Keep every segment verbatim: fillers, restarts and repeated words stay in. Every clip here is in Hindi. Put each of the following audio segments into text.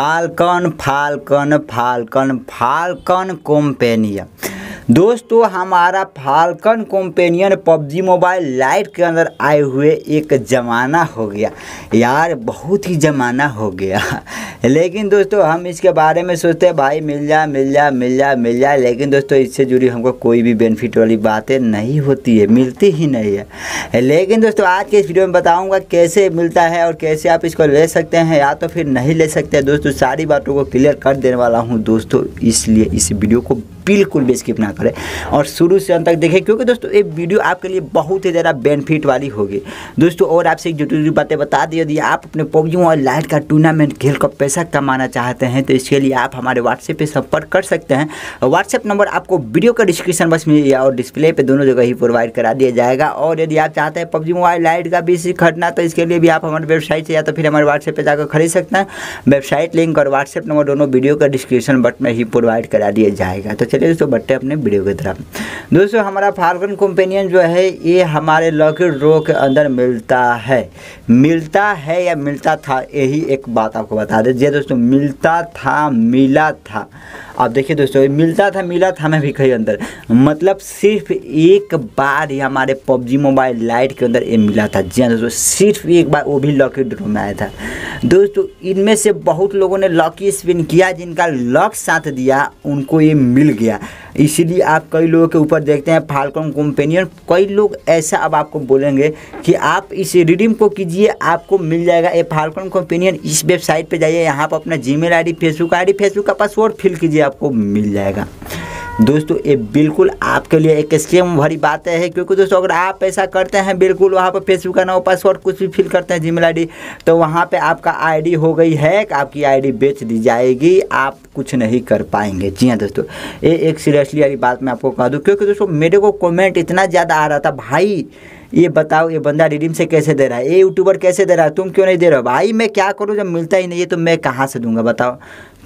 Falcon falcon falcon falcon companion. दोस्तों हमारा falcon companion PUBG mobile lite के अंदर आए हुए एक ज़माना हो गया यार, बहुत ही ज़माना हो गया। लेकिन दोस्तों हम इसके बारे में सोचते हैं भाई मिल जा मिल जा मिल जा मिल जा, लेकिन दोस्तों इससे जुड़ी हमको कोई भी बेनिफिट वाली बातें नहीं होती है, मिलती ही नहीं है। लेकिन दोस्तों आज के इस वीडियो में बताऊंगा कैसे मिलता है और कैसे आप इसको ले सकते हैं या तो फिर नहीं ले सकते हैं। दोस्तों सारी बातों को क्लियर कर देने वाला हूँ दोस्तों, इसलिए इस वीडियो को बिल्कुल भी स्किप ना करें और शुरू से अंत तक देखें, क्योंकि दोस्तों ये वीडियो आपके लिए बहुत ही ज़्यादा बेनिफिट वाली होगी। दोस्तों और आपसे एक जरूरी बातें बता दी, यदि आप अपने पबजी मोबाइल लाइट का टूर्नामेंट खेल कर पैसा कमाना चाहते हैं तो इसके लिए आप हमारे व्हाट्सएप पे संपर्क कर सकते हैं। व्हाट्सएप नंबर आपको वीडियो का डिस्क्रिप्शन बस में और डिस्प्ले पे दोनों जगह ही प्रोवाइड करा दिया जाएगा। और यदि आप चाहते हैं पबजी मोबाइल लाइट का बीसी खरीदना तो इसके लिए भी आप हमारे वेबसाइट से या तो फिर हमारे व्हाट्सएप पर जाकर खरीद सकते हैं। वेबसाइट लिंक और व्हाट्सएप नंबर दोनों वीडियो का डिस्क्रिप्शन बट में ही प्रोवाइड करा दिया जाएगा। तो चलिए दोस्तों बढ़ते अपने वीडियो की तरफ। दोस्तों हमारा फाल्कन कंपेनियन जो है ये हमारे लॉकी ड्रॉ के अंदर मिलता है, मिलता है या मिलता था, यही एक बात आपको बता दें जी दोस्तों, मिलता था मिला था। आप देखिए दोस्तों मिलता था मिला था में भी कहीं अंदर, मतलब सिर्फ एक बार ही हमारे पबजी मोबाइल लाइट के अंदर ये मिला था। जी हाँ दोस्तों सिर्फ एक बार, वो भी लॉकी ड्रॉ में आया था। दोस्तों इनमें से बहुत लोगों ने लॉकी स्पिन किया, जिनका लॉक साथ दिया उनको ये मिल गया। इसीलिए आप कई लोगों के ऊपर देखते हैं फाल्कन कंपेनियन, कई लोग ऐसा अब आपको बोलेंगे कि आप इस रिडीम को कीजिए आपको मिल जाएगा ये फाल्कन कंपेनियन। इस वेबसाइट पे जाइए, यहाँ पर अपना Gmail ID, Facebook ID, Facebook का पासवर्ड फिल कीजिए, आपको मिल जाएगा। दोस्तों ये बिल्कुल आपके लिए एक स्कैम भरी बात है, क्योंकि दोस्तों अगर आप ऐसा करते हैं बिल्कुल वहाँ पर फेसबुक का नाम, पासवर्ड कुछ भी फिल करते हैं, जीमेल आईडी, तो वहाँ पे आपका आईडी हो गई है, आपकी आईडी बेच दी जाएगी, आप कुछ नहीं कर पाएंगे। जी हाँ दोस्तों ये एक सीरियसली वाली बात मैं आपको कह दूँ, क्योंकि दोस्तों मेरे को कॉमेंट इतना ज़्यादा आ रहा था, भाई ये बताओ ये बंदा रिडीम से कैसे दे रहा है, ये यूट्यूबर कैसे दे रहा है, तुम क्यों नहीं दे रहे हो। भाई मैं क्या करूँ जब मिलता ही नहीं है, तो मैं कहाँ से दूंगा बताओ,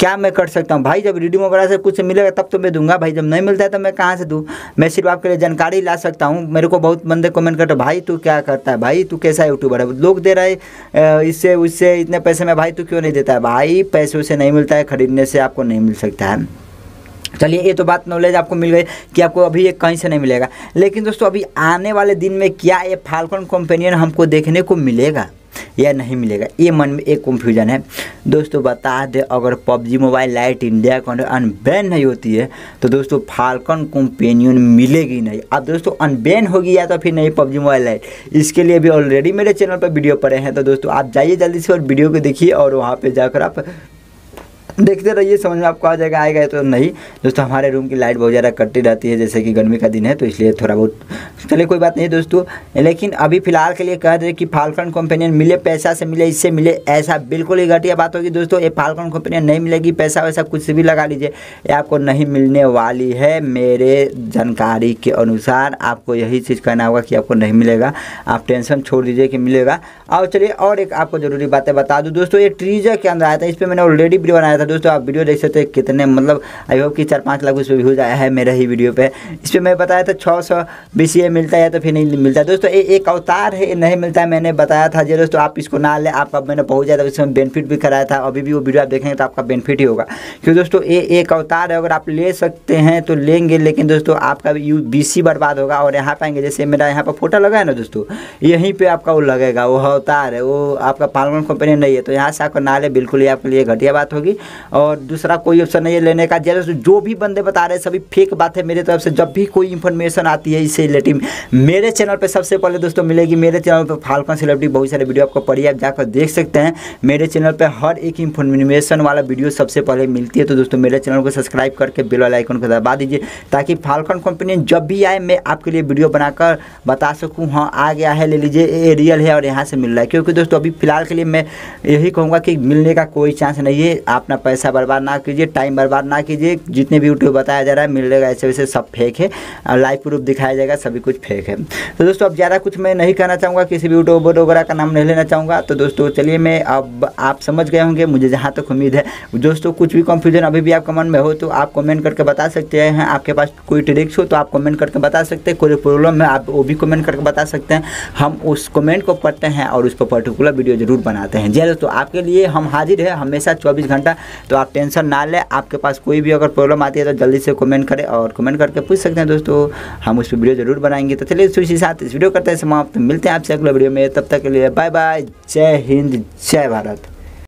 क्या मैं कर सकता हूँ भाई। जब रिडीम वगैरह से कुछ मिलेगा तब तो मैं दूंगा भाई, जब नहीं मिलता है तो मैं कहाँ से दूँ। मैं सिर्फ आपके लिए जानकारी ला सकता हूँ। मेरे को बहुत बंदे कमेंट करते भाई तू क्या करता है, भाई तू कैसा यूट्यूबर है, लोग दे रहा है इससे उससे इतने पैसे में, भाई तू क्यों नहीं देता है। भाई पैसे से नहीं मिलता है, खरीदने से आपको नहीं मिल सकता है। चलिए ये तो बात नॉलेज आपको मिल गई कि आपको अभी ये कहीं से नहीं मिलेगा, लेकिन दोस्तों अभी आने वाले दिन में क्या ये फाल्कन कंपेनियन हमको देखने को मिलेगा या नहीं मिलेगा, ये मन में एक कंफ्यूजन है। दोस्तों बता दें अगर पबजी मोबाइल लाइट इंडिया के अंदर अनबैन नहीं होती है तो दोस्तों फाल्कन कंपेनियन मिलेगी नहीं। अब दोस्तों अनबैन होगी या तो फिर नहीं पबजी मोबाइल लाइट, इसके लिए भी ऑलरेडी मेरे चैनल पर वीडियो पड़े हैं, तो दोस्तों आप जाइए जल्दी से और वीडियो को देखिए और वहाँ पर जाकर आप देखते रहिए, समझ में आपको आ जाएगा, आएगा तो नहीं। दोस्तों हमारे रूम की लाइट बहुत ज़्यादा कटती रहती है, जैसे कि गर्मी का दिन है तो इसलिए थोड़ा बहुत, चलिए कोई बात नहीं दोस्तों। लेकिन अभी फ़िलहाल के लिए कह रहे कि फाल्कन कंपेनियन मिले, पैसा से मिले, इससे मिले, ऐसा बिल्कुल ही घटिया बात होगी दोस्तों। ये फाल्कन कंपेनियन नहीं मिलेगी, पैसा वैसा कुछ भी लगा लीजिए, ये आपको नहीं मिलने वाली है। मेरे जानकारी के अनुसार आपको यही चीज़ कहना होगा कि आपको नहीं मिलेगा, आप टेंशन छोड़ दीजिए कि मिलेगा। और चलिए और एक आपको ज़रूरी बातें बता दूँ दोस्तों, ये ट्रीजर के अंदर आया था, इस पर मैंने ऑलरेडी वीडियो बनाया था दोस्तों, आप वीडियो देख सकते हैं कितने, मतलब आई होप कि चार पाँच लाख उस पर व्यूज आया है मेरे ही वीडियो पे। इस पर मैं बताया था छः सौ बीसी मिलता है तो फिर नहीं मिलता है। दोस्तों ये एक अवतार है, नहीं मिलता है, मैंने बताया था जी दोस्तों आप इसको ना ले, आपका मैंने पहुँच जाए था, उसमें बेनिफिट भी कराया था, अभी भी वो वीडियो आप देखेंगे तो आपका बेनिफिट ही होगा। क्योंकि दोस्तों ये एक अवतार है, अगर आप ले सकते हैं तो लेंगे, लेकिन दोस्तों आपका यू बी सी बर्बाद होगा। और यहाँ पाएंगे जैसे मेरा यहाँ पर फोटो लगा है ना दोस्तों, यहीं पर आपका वो लगेगा, वो अवतार है, वो आपका फाल्कन कंपेनियन नहीं है, तो यहाँ से आपको ना ले, बिल्कुल ही आपके लिए घटिया बात होगी। और दूसरा कोई ऑप्शन नहीं है लेने का। जैसे जो भी बंदे बता रहे हैं सभी फेक बात है मेरे तरफ से। जब भी कोई इन्फॉर्मेशन आती है इससे रिलेटिव मेरे चैनल पे सबसे पहले दोस्तों मिलेगी। मेरे चैनल पे फाल्कन सेलिब्रिटी बहुत सारे वीडियो आपको पड़ी है, आप जाकर देख सकते हैं। मेरे चैनल पे हर एक इन्फॉर्मेशन वाला वीडियो सबसे पहले मिलती है, तो दोस्तों मेरे चैनल को सब्सक्राइब करके बेल वाला आइकन को दबा दीजिए, ताकि फाल्कन कंपेनियन जब भी आए मैं आपके लिए वीडियो बनाकर बता सकूँ हाँ आ गया है, ले लीजिए, ये रियल है और यहाँ से मिल रहा है। क्योंकि दोस्तों अभी फिलहाल के लिए मैं यही कहूँगा कि मिलने का कोई चांस नहीं है, आप पैसा बर्बाद ना कीजिए, टाइम बर्बाद ना कीजिए। जितने भी यूट्यूब बताया जा रहा है मिलेगा ऐसे वैसे सब फेक है, लाइव प्रूफ दिखाया जाएगा, सभी कुछ फेक है। तो दोस्तों अब ज़्यादा कुछ मैं नहीं कहना चाहूँगा, किसी भी यूट्यूब वगैरह का नाम नहीं लेना चाहूँगा। तो दोस्तों चलिए मैं अब आप समझ गए होंगे मुझे जहाँ तक उम्मीद है। दोस्तों कुछ भी कंफ्यूजन अभी भी आप कमेंट में हो तो आप कमेंट करके बता सकते हैं, आपके पास कोई ट्रिक्स हो तो आप कमेंट करके बता सकते हैं, कोई प्रॉब्लम है आप वो भी कमेंट करके बता सकते हैं। हम उस कमेंट को पढ़ते हैं और उस पर पर्टिकुलर वीडियो जरूर बनाते हैं। जी दोस्तों आपके लिए हम हाजिर है हमेशा चौबीस घंटा, तो आप टेंशन ना लें। आपके पास कोई भी अगर प्रॉब्लम आती है तो जल्दी से कमेंट करें और कमेंट करके पूछ सकते हैं दोस्तों, हम उस पर वीडियो जरूर बनाएंगे। तो चलिए इसी साथ इस वीडियो करते हैं समाप्त, मिलते हैं आपसे अगले वीडियो में, तब तक के लिए बाय बाय, जय हिंद, जय भारत।